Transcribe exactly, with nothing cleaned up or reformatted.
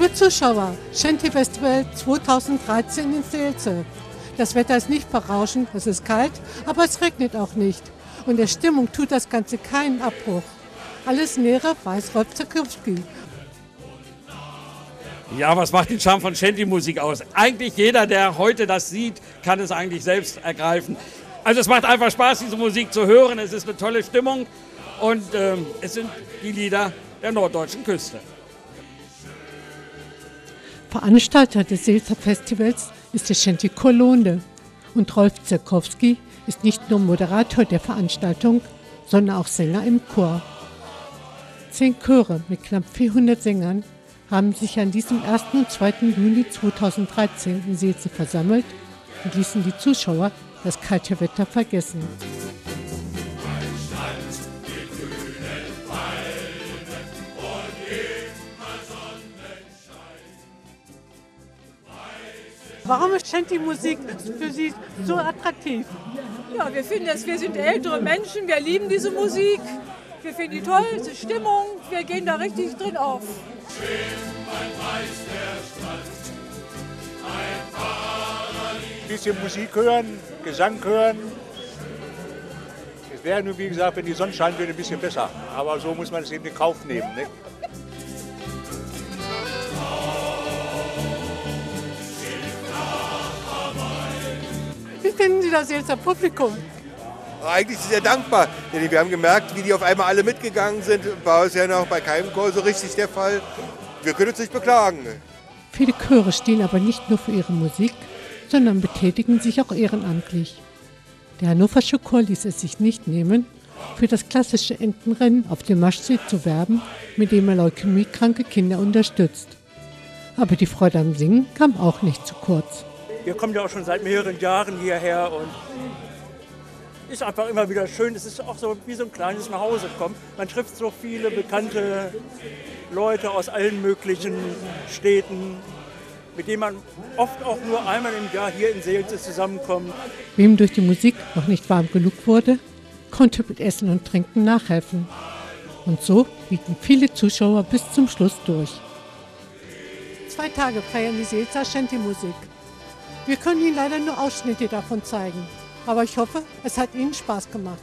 Liebe Zuschauer, Shanty-Festival zweitausenddreizehn in Seelze. Das Wetter ist nicht berauschend, es ist kalt, aber es regnet auch nicht. Und der Stimmung tut das Ganze keinen Abbruch. Alles Nähere weiß Rolf Zikowsky. Ja, was macht den Charme von Shanty-Musik aus? Eigentlich jeder, der heute das sieht, kann es eigentlich selbst ergreifen. Also es macht einfach Spaß, diese Musik zu hören. Es ist eine tolle Stimmung und ähm, es sind die Lieder der norddeutschen Küste. Veranstalter des Seelzer Festivals ist der Shanty-Chor Lohnde. Und Rolf Zikowsky ist nicht nur Moderator der Veranstaltung, sondern auch Sänger im Chor. Zehn Chöre mit knapp vierhundert Sängern haben sich an diesem ersten und zweiten Juni zweitausenddreizehn in Seelze versammelt und ließen die Zuschauer das kalte Wetter vergessen. Warum ist Shanty-Musik für Sie so attraktiv? Ja, wir finden das, wir sind ältere Menschen, wir lieben diese Musik, wir finden die toll, diese Stimmung, wir gehen da richtig drin auf. Ein bisschen Musik hören, Gesang hören. Es wäre nur, wie gesagt, wenn die Sonne scheinen würde, ein bisschen besser. Aber so muss man es eben in Kauf nehmen, ne? Finden Sie das jetzt am Publikum? Eigentlich sehr dankbar, denn wir haben gemerkt, wie die auf einmal alle mitgegangen sind. War es ja noch bei keinem Chor so richtig der Fall. Wir können uns nicht beklagen. Viele Chöre stehen aber nicht nur für ihre Musik, sondern betätigen sich auch ehrenamtlich. Der Hannoversche Chor ließ es sich nicht nehmen, für das klassische Entenrennen auf dem Maschsee zu werben, mit dem er leukämiekranke Kinder unterstützt. Aber die Freude am Singen kam auch nicht zu kurz. Wir kommen ja auch schon seit mehreren Jahren hierher und ist einfach immer wieder schön. Es ist auch so wie so ein kleines Nachhausekommen. Man trifft so viele bekannte Leute aus allen möglichen Städten, mit denen man oft auch nur einmal im Jahr hier in Seelze zusammenkommt. Wem durch die Musik noch nicht warm genug wurde, konnte mit Essen und Trinken nachhelfen. Und so bieten viele Zuschauer bis zum Schluss durch. Zwei Tage feiern die Seelzer Shanty-Musik. Wir können Ihnen leider nur Ausschnitte davon zeigen, aber ich hoffe, es hat Ihnen Spaß gemacht.